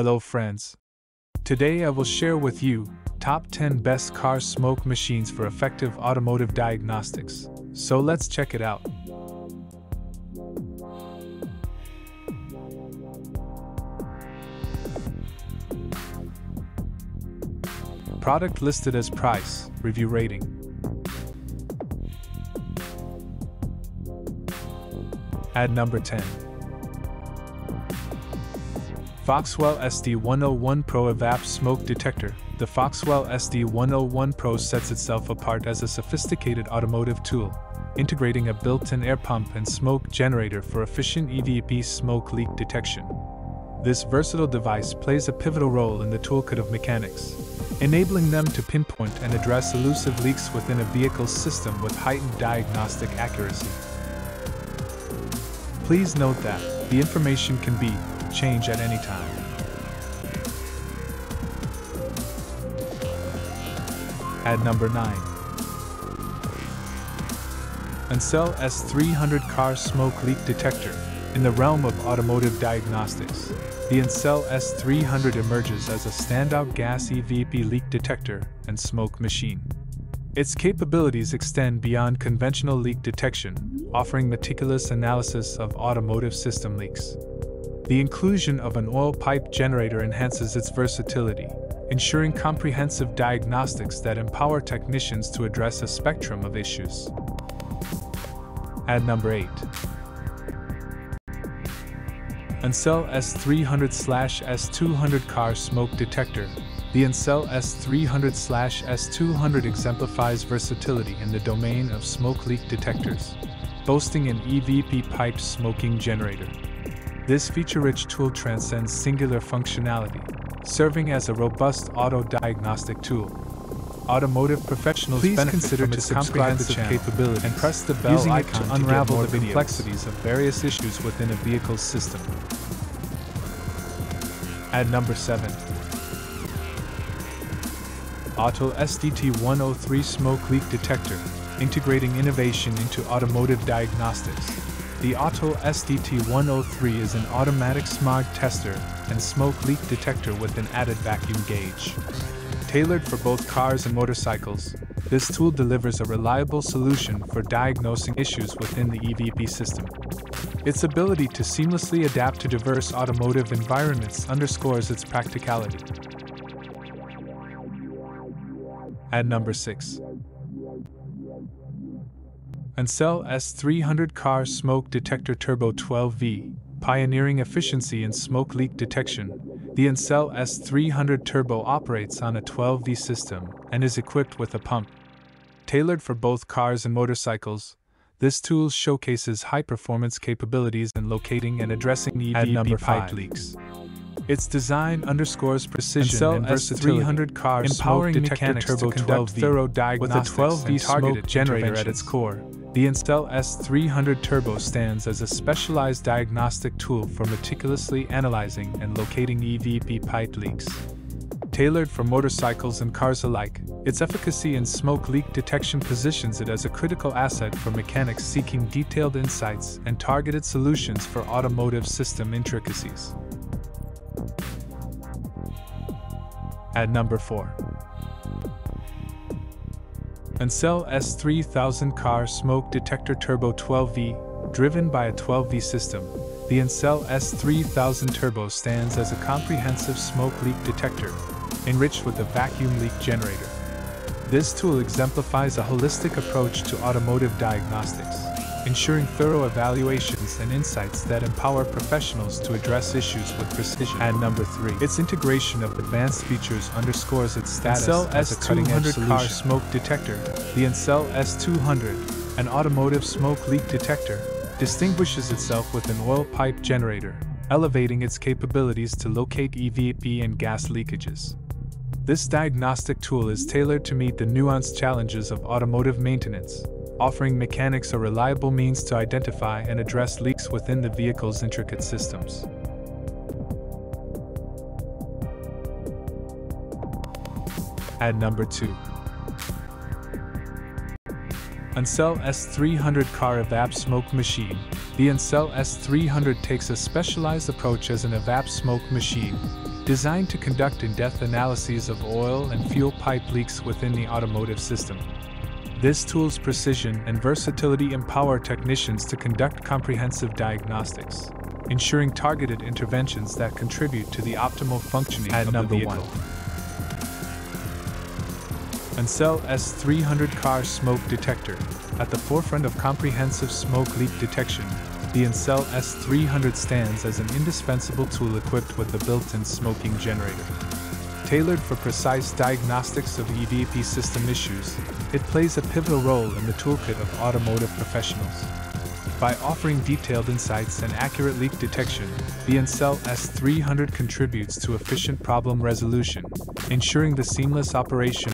Hello friends. Today I will share with you top 10 best car smoke machines for effective automotive diagnostics. So let's check it out. Product listed as price, review rating. At number 10, Foxwell SD101 Pro EVAP Smoke Detector. The Foxwell SD101 Pro sets itself apart as a sophisticated automotive tool, integrating a built-in air pump and smoke generator for efficient EVAP smoke leak detection. This versatile device plays a pivotal role in the toolkit of mechanics, enabling them to pinpoint and address elusive leaks within a vehicle's system with heightened diagnostic accuracy. Please note that the information can be changed at any time. At number 9, Ancel S300 Car Smoke Leak Detector. In the realm of automotive diagnostics, the Ancel S300 emerges as a standout gas EVAP leak detector and smoke machine. Its capabilities extend beyond conventional leak detection, offering meticulous analysis of automotive system leaks. The inclusion of an oil pipe generator enhances its versatility, ensuring comprehensive diagnostics that empower technicians to address a spectrum of issues. At number 8, Ancel S300/S200 Car Smoke Detector. The Ancel S300/S200 exemplifies versatility in the domain of smoke leak detectors, boasting an EVAP pipe smoking generator. This feature-rich tool transcends singular functionality, serving as a robust auto-diagnostic tool. Automotive professionals please consider subscribing to the channel and press the bell icon to unravel the complexities of various issues within a vehicle's system. At number 7, AUTOOL SDT103 Smoke Leak Detector, integrating innovation into automotive diagnostics. The AUTOOL SDT103 is an automatic smog tester and smoke leak detector with an added vacuum gauge. Tailored for both cars and motorcycles, this tool delivers a reliable solution for diagnosing issues within the EVAP system. Its ability to seamlessly adapt to diverse automotive environments underscores its practicality. At number 6, Ancel S300 Car Smoke Detector Turbo 12V. Pioneering efficiency in smoke leak detection, the Ancel S300 Turbo operates on a 12V system and is equipped with a pump. Tailored for both cars and motorcycles, this tool showcases high-performance capabilities in locating and addressing EVAP pipe leaks. Its design underscores precision and versatility, empowering mechanics to conduct thorough diagnostics with a 12V smoke generator at its core. The Ancel S300 Turbo stands as a specialized diagnostic tool for meticulously analyzing and locating EVAP pipe leaks. Tailored for motorcycles and cars alike, its efficacy in smoke leak detection positions it as a critical asset for mechanics seeking detailed insights and targeted solutions for automotive system intricacies. At number 4, Ancel S3000 Car Smoke Detector Turbo 12V. Driven by a 12V system, the Ancel S3000 Turbo stands as a comprehensive smoke leak detector, enriched with a vacuum leak generator. This tool exemplifies a holistic approach to automotive diagnostics, ensuring thorough evaluations and insights that empower professionals to address issues with precision. At number 3, its integration of advanced features undersores its status as a cutting-edge car smoke detector. The Ancel S200, an automotive smoke leak detector, distinguishes itself with an oil pipe generator, elevating its capabilities to locate EVAP and gas leakages. This diagnostic tool is tailored to meet the nuanced challenges of automotive maintenance, offering mechanics a reliable means to identify and address leaks within the vehicle's intricate systems. At number 2, Ancel S300 Car EVAP Smoke Machine. The Ancel S300 takes a specialized approach as an EVAP smoke machine, designed to conduct in-depth analyses of oil and fuel pipe leaks within the automotive system. This tool's precision and versatility empower technicians to conduct comprehensive diagnostics, ensuring targeted interventions that contribute to the optimal functioning of the vehicle. Ancel S300 Car Smoke Detector. At the forefront of comprehensive smoke leak detection, the Ancel S300 stands as an indispensable tool equipped with the built-in smoking generator. Tailored for precise diagnostics of EVAP system issues, it plays a pivotal role in the toolkit of automotive professionals. By offering detailed insights and accurate leak detection, the Ancel S300 contributes to efficient problem resolution, ensuring the seamless operation